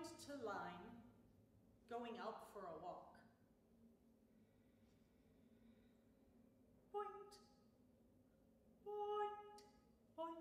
point to line going out for a walk. Point, point, point.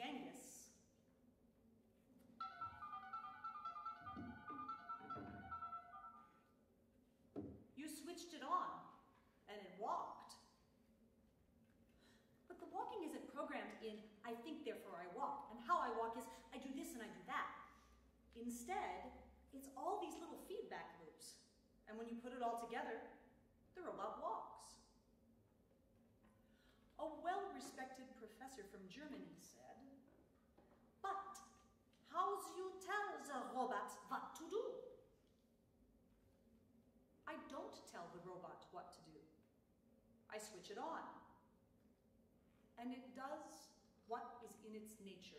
Genghis. You switched it on, and it walked. But the walking isn't programmed in, I think, therefore I walk, and how I walk is, I do this and I do that. Instead, it's all these little feedback loops, and when you put it all together, the robot walks. A well-respected professor from Germany said, "But how do you tell the robot what to do?" I don't tell the robot what to do. I switch it on. And it does what is in its nature.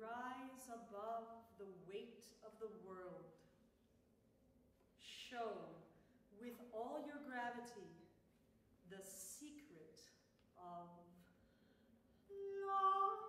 Rise above the weight of the world. Show with all your gravity the secret of love.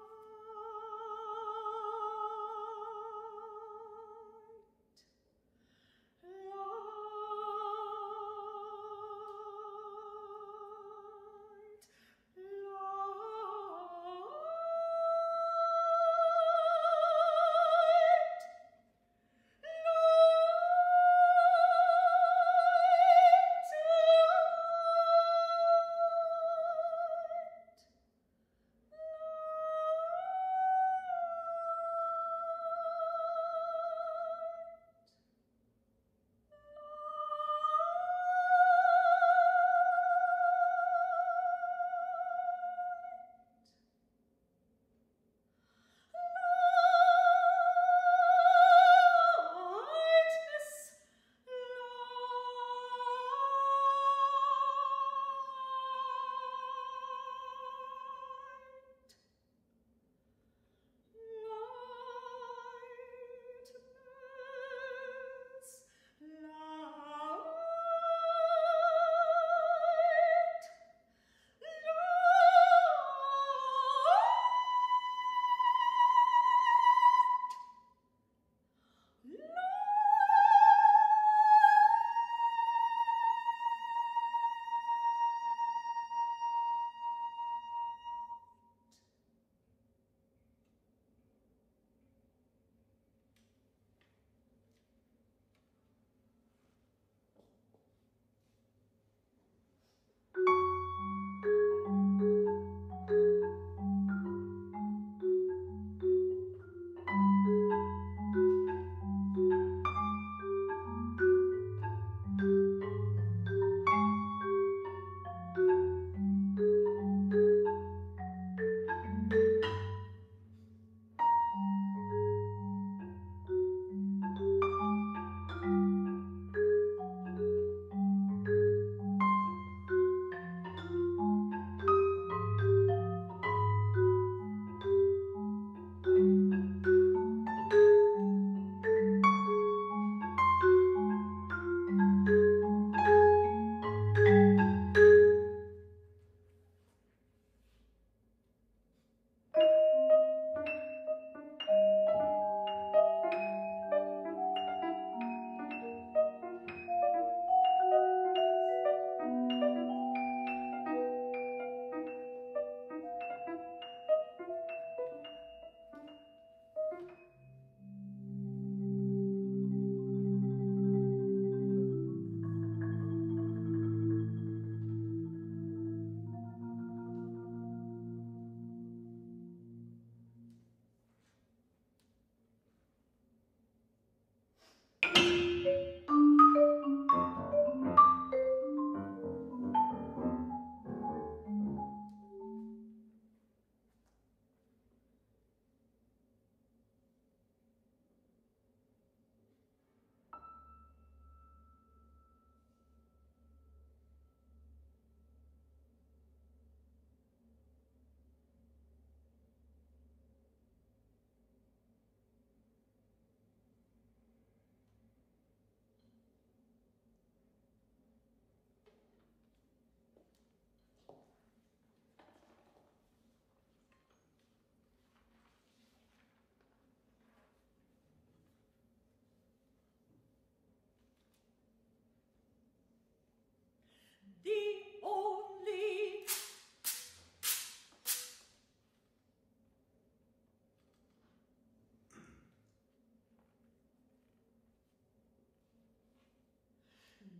only.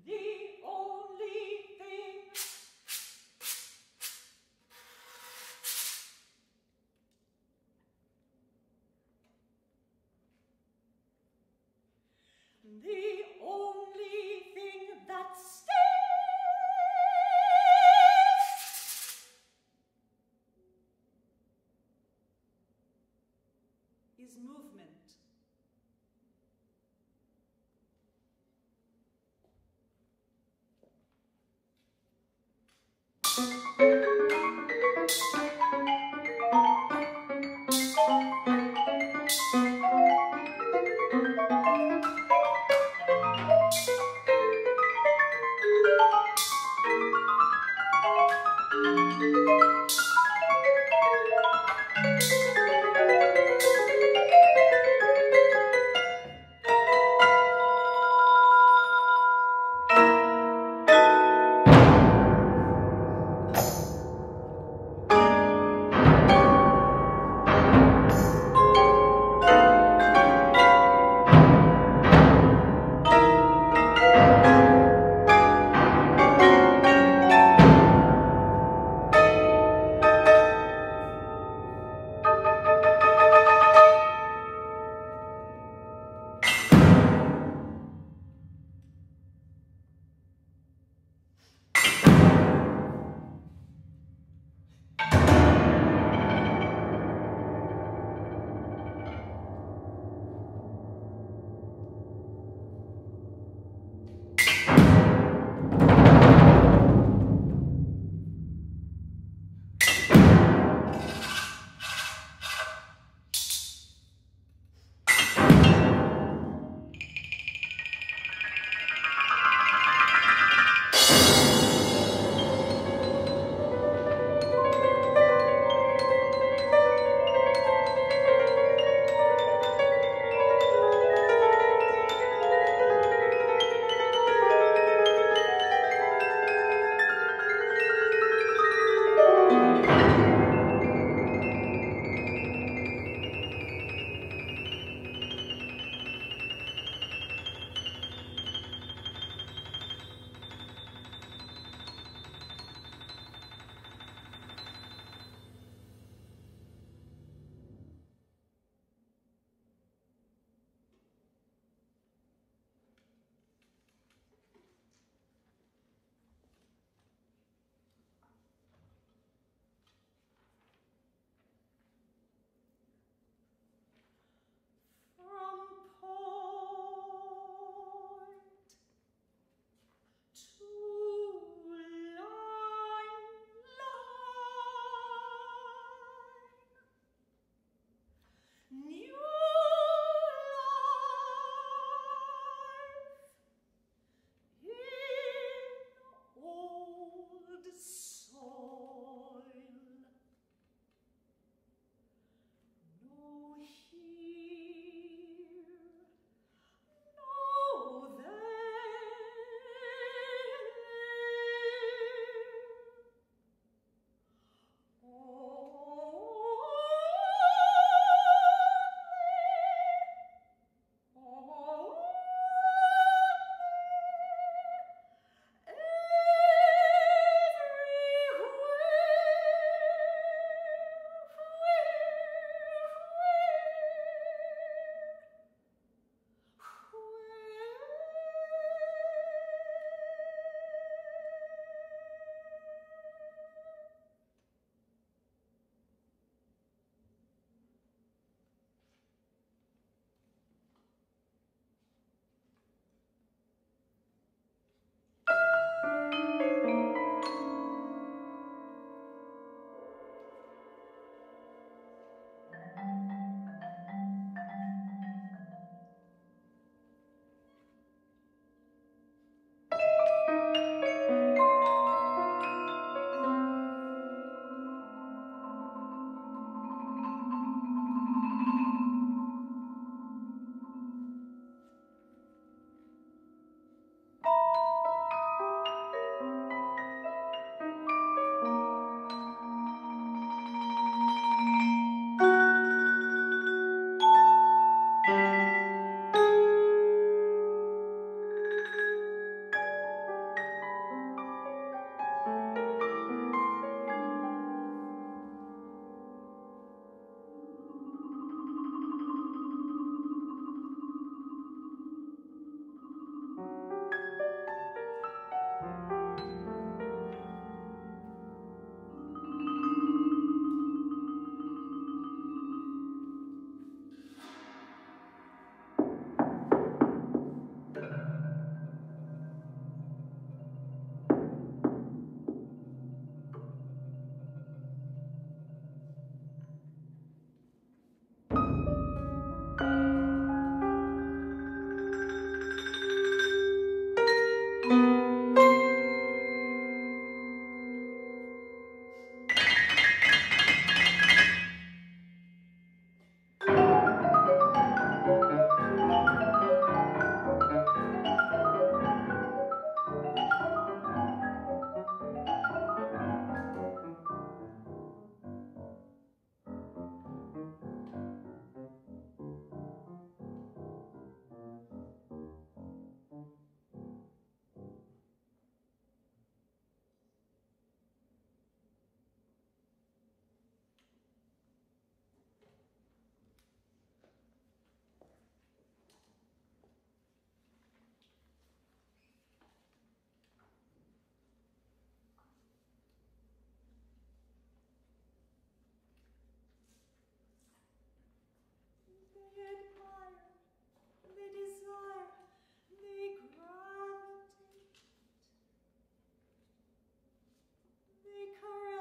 The only thing. The only thing that stays. Is movement. Correct.